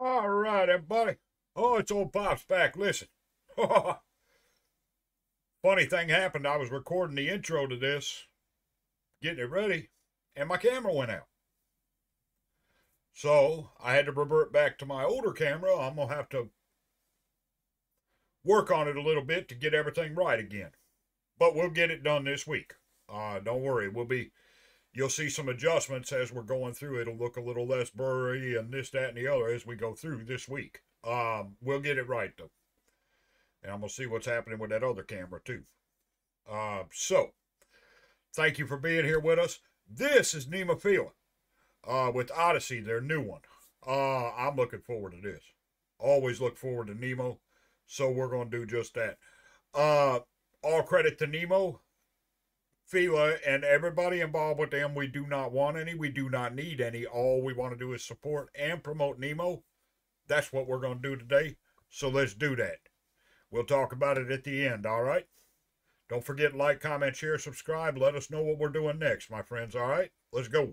All right, everybody. Oh, it's old Pop's back. Listen. Funny thing happened. I was recording the intro to this, getting it ready, and my camera went out. So I had to revert back to my older camera. I'm going to have to work on it a little bit to get everything right again. But we'll get it done this week. Don't worry. You'll see some adjustments as we're going through. It'll look a little less blurry and this, that, and the other as we go through this week. We'll get it right, though. And I'm going to see what's happening with that other camera, too. So, thank you for being here with us. This is Nemophila with Odyssey, their new one. I'm looking forward to this. Always look forward to Nemo. So, we're going to do just that. All credit to Nemo, Phila, and everybody involved with them. We do not want any. We do not need any. All we want to do is support and promote Nemo. That's what we're going to do today. So, let's do that. We'll talk about it at the end, all right? Don't forget, like, comment, share, subscribe. Let us know what we're doing next, my friends, all right? Let's go.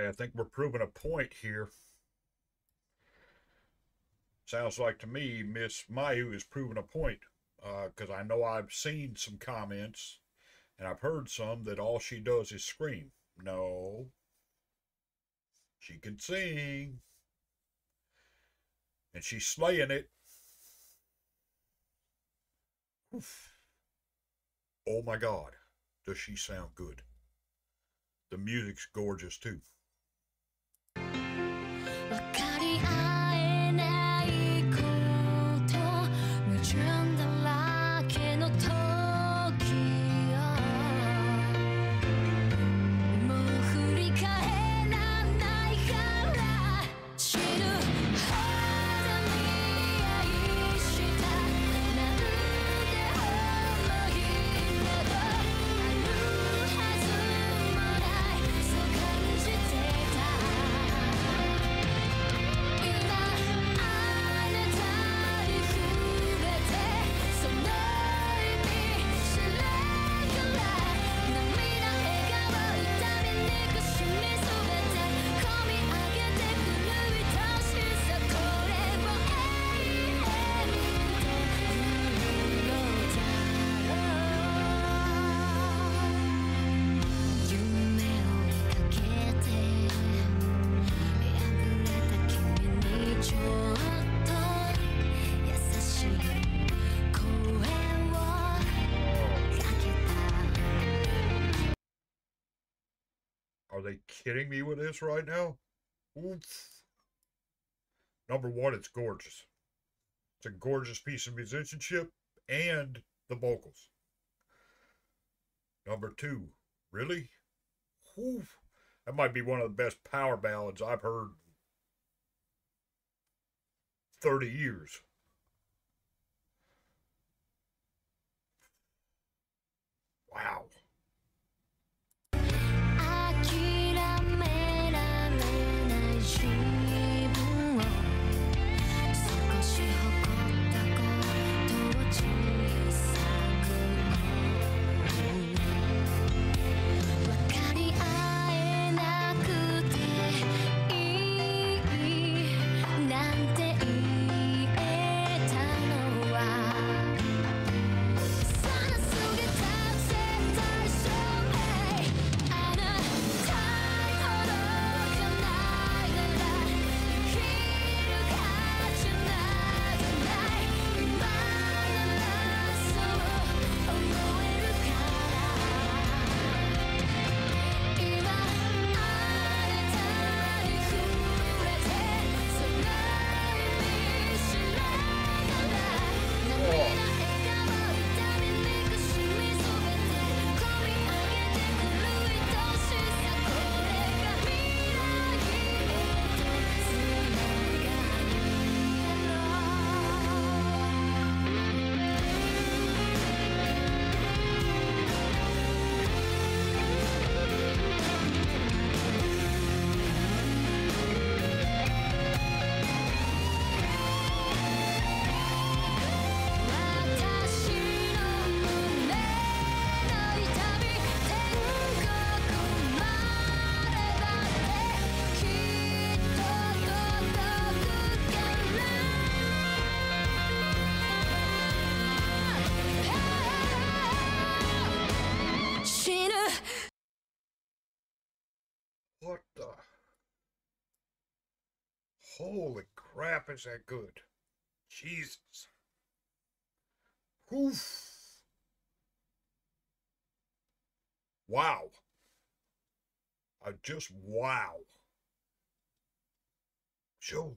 I think we're proving a point here. Sounds like to me Miss Mayu is proving a point, because I know I've seen some comments and I've heard some that all she does is scream. No, she can sing, and she's slaying it. Oof. Oh my God, does she sound good. The music's gorgeous too. Are they kidding me with this right now? Oof. Number one, it's gorgeous. It's a gorgeous piece of musicianship and the vocals. Number two, really? Oof. That might be one of the best power ballads I've heard in 30 years. Wow. Holy crap, is that good? Jesus. Oof. Wow. I just wow. Sure.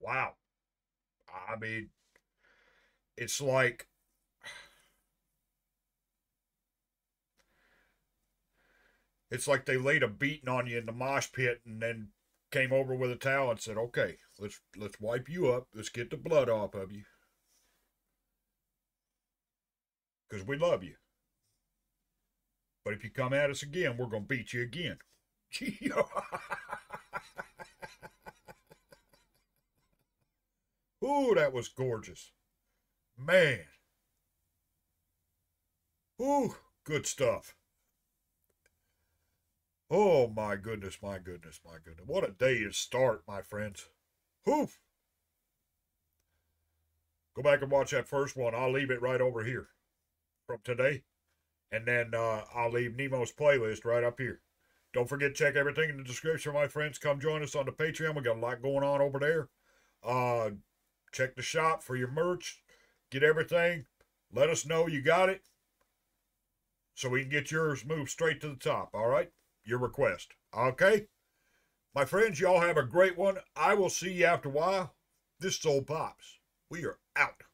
Wow. I mean, it's like, they laid a beating on you in the mosh pit and then came over with a towel and said, okay, let's wipe you up. Let's get the blood off of you. Because we love you. But if you come at us again, we're going to beat you again. Ooh, that was gorgeous. Man. Ooh, good stuff. Oh, my goodness, my goodness, my goodness. What a day to start, my friends. Oof. Go back and watch that first one. I'll leave it right over here from today. And then I'll leave Nemo's playlist right up here. Don't forget, check everything in the description, my friends. Come join us on the Patreon. We got a lot going on over there. Check the shop for your merch. Get everything. Let us know you got it, so we can get yours moved straight to the top. All right? Your request. Okay? My friends, y'all have a great one. I will see you after a while. This is Old Pops. We are out.